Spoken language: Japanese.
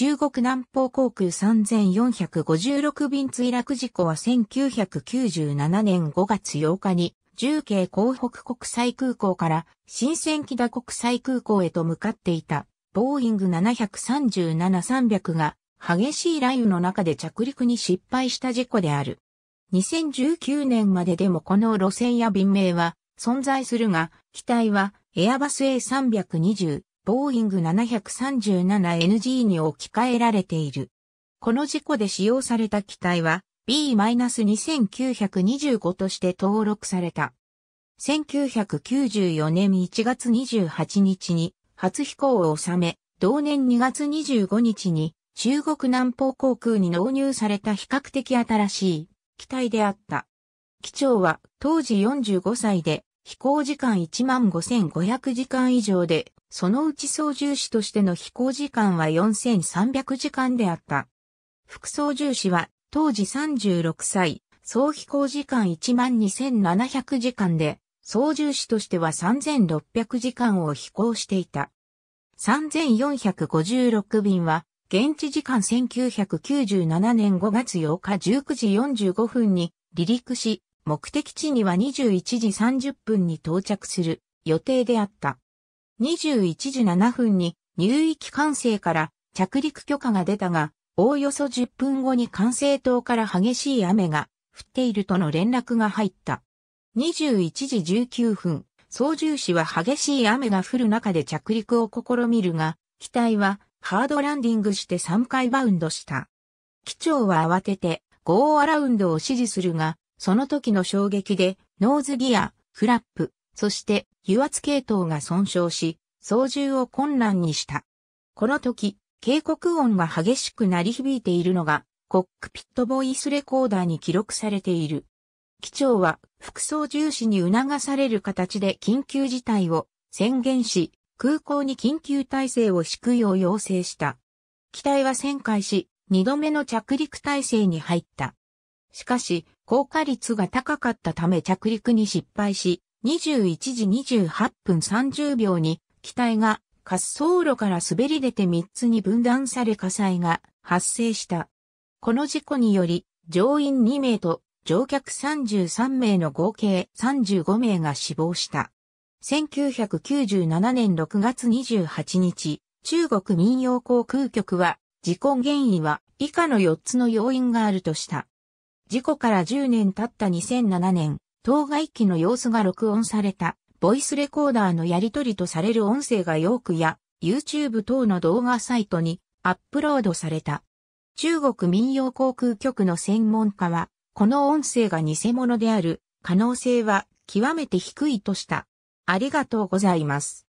中国南方航空3456便墜落事故は1997年5月8日に、重慶江北国際空港から新鮮木田国際空港へと向かっていたボーイング737-300が激しい雷雨の中で着陸に失敗した事故である。2019年まででもこの路線や便名は存在するが、機体はエアバス A320、ボーイング 737NG に置き換えられている。この事故で使用された機体は、B-2925 として登録された。1994年1月28日に初飛行を収め、同年2月25日に中国南方航空に納入された比較的新しい機体であった。機長は当時45歳で飛行時間15500時間以上で、そのうち操縦士としての飛行時間は4300時間であった。副操縦士は当時36歳、総飛行時間12700時間で、操縦士としては3600時間を飛行していた。3456便は、現地時間1997年5月8日19時45分に離陸し、目的地には21時30分に到着する予定であった。21時7分に入域管制から着陸許可が出たが、おおよそ10分後に管制塔から激しい雨が降っているとの連絡が入った。21時19分、操縦士は激しい雨が降る中で着陸を試みるが、機体はハードランディングして3回バウンドした。機長は慌ててゴーアラウンドを指示するが、その時の衝撃でノーズギア、フラップ、そして油圧系統が損傷し、操縦を困難にした。この時、警告音が激しく鳴り響いているのが、コックピットボイスレコーダーに記録されている。機長は、副操縦士に促される形で緊急事態を宣言し、空港に緊急態勢を敷くよう要請した。機体は旋回し、2度目の着陸態勢に入った。しかし、降下率が高かったため着陸に失敗し、21時28分30秒に、機体が、滑走路から滑り出て3つに分断され火災が発生した。この事故により乗員2名と乗客33名の合計35名が死亡した。1997年6月28日、中国民用航空局は事故原因は以下の4つの要因があるとした。事故から10年経った2007年、当該機の様子が録音された。ボイスレコーダーのやり取りとされる音声がYoukuや YouTube 等の動画サイトにアップロードされた。中国民用航空局の専門家は、この音声が偽物である可能性は極めて低いとした。ありがとうございます。